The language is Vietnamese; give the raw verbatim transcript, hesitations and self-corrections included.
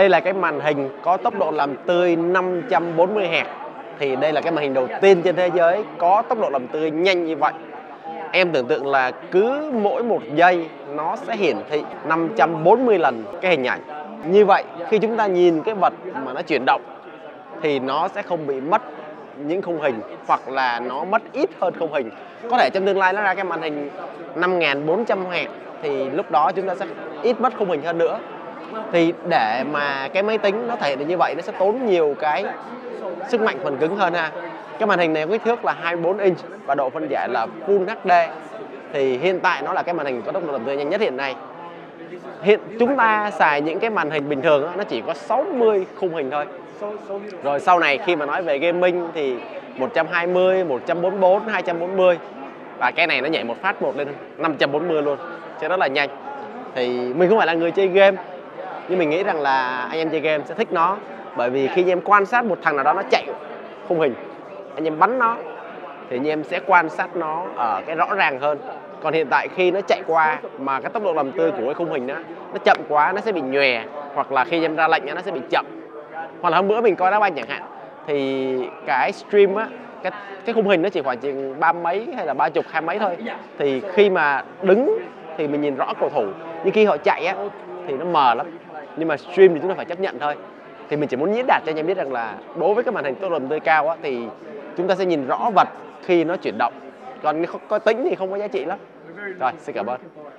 Đây là cái màn hình có tốc độ làm tươi năm trăm bốn mươi héc. Thì đây là cái màn hình đầu tiên trên thế giới có tốc độ làm tươi nhanh như vậy. Em tưởng tượng là cứ mỗi một giây nó sẽ hiển thị năm trăm bốn mươi lần cái hình ảnh. Như vậy khi chúng ta nhìn cái vật mà nó chuyển động thì nó sẽ không bị mất những khung hình, hoặc là nó mất ít hơn khung hình. Có thể trong tương lai nó ra cái màn hình năm nghìn bốn trăm héc thì lúc đó chúng ta sẽ ít mất khung hình hơn nữa. Thì để mà cái máy tính nó thể hiện được như vậy, nó sẽ tốn nhiều cái sức mạnh phần cứng hơn ha. Cái màn hình này có kích thước là hai mươi bốn inch và độ phân giải là Full hát đê. Thì hiện tại nó là cái màn hình có tốc độ làm tươi nhanh nhất hiện nay. Hiện chúng ta xài những cái màn hình bình thường đó, nó chỉ có sáu mươi khung hình thôi. Rồi sau này khi mà nói về gaming thì một trăm hai mươi, một trăm bốn mươi bốn, hai trăm bốn mươi. Và cái này nó nhảy một phát một lên năm trăm bốn mươi luôn, chứ rất là nhanh. Thì mình không phải là người chơi game, nhưng mình nghĩ rằng là anh em chơi game sẽ thích nó. Bởi vì khi em quan sát một thằng nào đó nó chạy khung hình, anh em bắn nó thì anh em sẽ quan sát nó ở cái rõ ràng hơn. Còn hiện tại khi nó chạy qua mà cái tốc độ làm tươi của cái khung hình đó nó chậm quá, nó sẽ bị nhòe, hoặc là khi em ra lệnh nó sẽ bị chậm. Hoặc là hôm bữa mình coi đá banh chẳng hạn, thì cái stream á, cái, cái khung hình nó chỉ khoảng chừng ba mấy hay là ba chục hai mấy thôi. Thì khi mà đứng thì mình nhìn rõ cầu thủ, nhưng khi họ chạy á thì nó mờ lắm. Nhưng mà stream thì chúng ta phải chấp nhận thôi. Thì mình chỉ muốn diễn đạt cho anh em biết rằng là đối với cái màn hình tốc độ làm tươi cao á, thì chúng ta sẽ nhìn rõ vật khi nó chuyển động. Còn nếu có tính thì không có giá trị lắm. Rồi, xin cảm ơn.